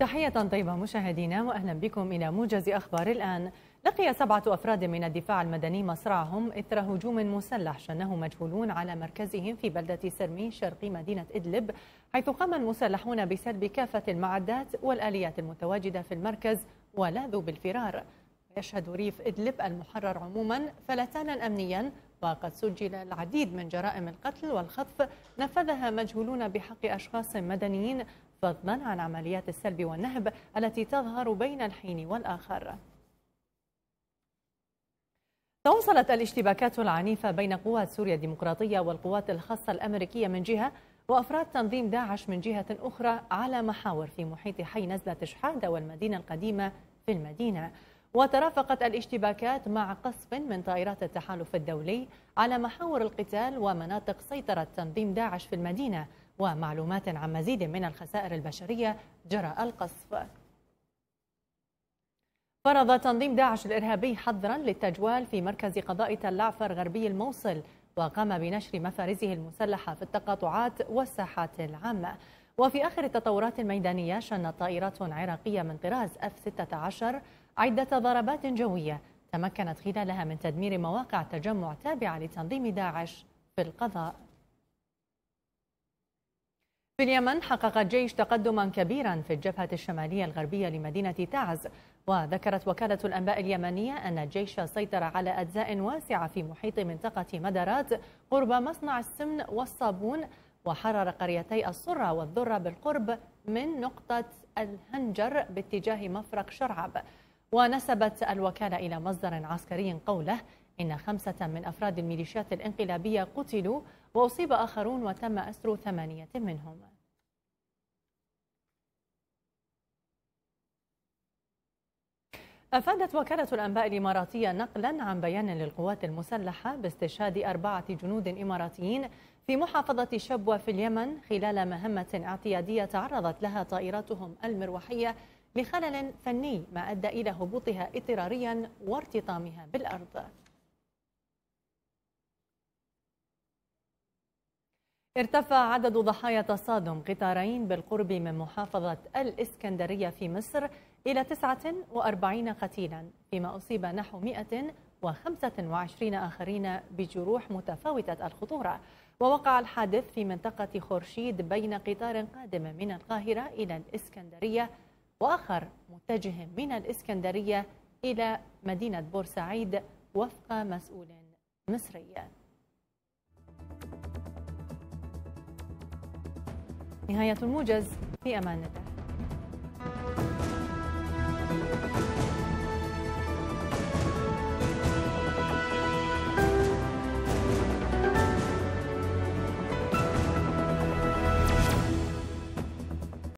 تحية طيبة مشاهدينا وأهلا بكم إلى موجز أخبار الآن. لقي 7 أفراد من الدفاع المدني مصرعهم إثر هجوم مسلح شنه مجهولون على مركزهم في بلدة سرمي شرق مدينة إدلب، حيث قام المسلحون بسلب كافة المعدات والآليات المتواجدة في المركز ولاذوا بالفرار. يشهد ريف إدلب المحرر عموما فلتانا أمنيا، وقد سجل العديد من جرائم القتل والخطف نفذها مجهولون بحق أشخاص مدنيين، فضلا عن عمليات السلب والنهب التي تظهر بين الحين والآخر. تواصلت الاشتباكات العنيفة بين قوات سوريا الديمقراطية والقوات الخاصة الأمريكية من جهة، وأفراد تنظيم داعش من جهة أخرى على محاور في محيط حي نزلة شحادة والمدينة القديمة في المدينة. وترافقت الاشتباكات مع قصف من طائرات التحالف الدولي على محاور القتال ومناطق سيطرة تنظيم داعش في المدينة، ومعلومات عن مزيد من الخسائر البشرية جراء القصف. فرض تنظيم داعش الإرهابي حظرا للتجوال في مركز قضاء تلعفر غربي الموصل، وقام بنشر مفارزه المسلحة في التقاطعات والساحات العامة. وفي آخر التطورات الميدانية شنت طائرات عراقية من طراز F-16 عدة ضربات جوية تمكنت خلالها من تدمير مواقع تجمع تابعة لتنظيم داعش في القضاء. في اليمن حقق الجيش تقدما كبيرا في الجبهة الشمالية الغربية لمدينة تعز، وذكرت وكالة الأنباء اليمنية أن الجيش سيطر على أجزاء واسعة في محيط منطقة مدرات قرب مصنع السمن والصابون، وحرر قريتي الصرة والذرة بالقرب من نقطة الهنجر باتجاه مفرق شرعب. ونسبت الوكالة إلى مصدر عسكري قوله إن 5 من أفراد الميليشيات الانقلابية قتلوا وأصيب آخرون، وتم أسر 8 منهم. أفادت وكالة الأنباء الإماراتية نقلا عن بيان للقوات المسلحة باستشهاد 4 جنود إماراتيين في محافظة شبوة في اليمن خلال مهمة اعتيادية تعرضت لها طائراتهم المروحية لخلل فني، ما أدى إلى هبوطها اضطراريا وارتطامها بالأرض. ارتفع عدد ضحايا تصادم قطارين بالقرب من محافظة الإسكندرية في مصر إلى 49 قتيلا، فيما أصيب نحو 125 آخرين بجروح متفاوتة الخطورة. ووقع الحادث في منطقة خورشيد بين قطار قادم من القاهرة إلى الإسكندرية وآخر متجه من الإسكندرية إلى مدينة بورسعيد وفق مسؤول مصري. نهاية الموجز، في أمان الله.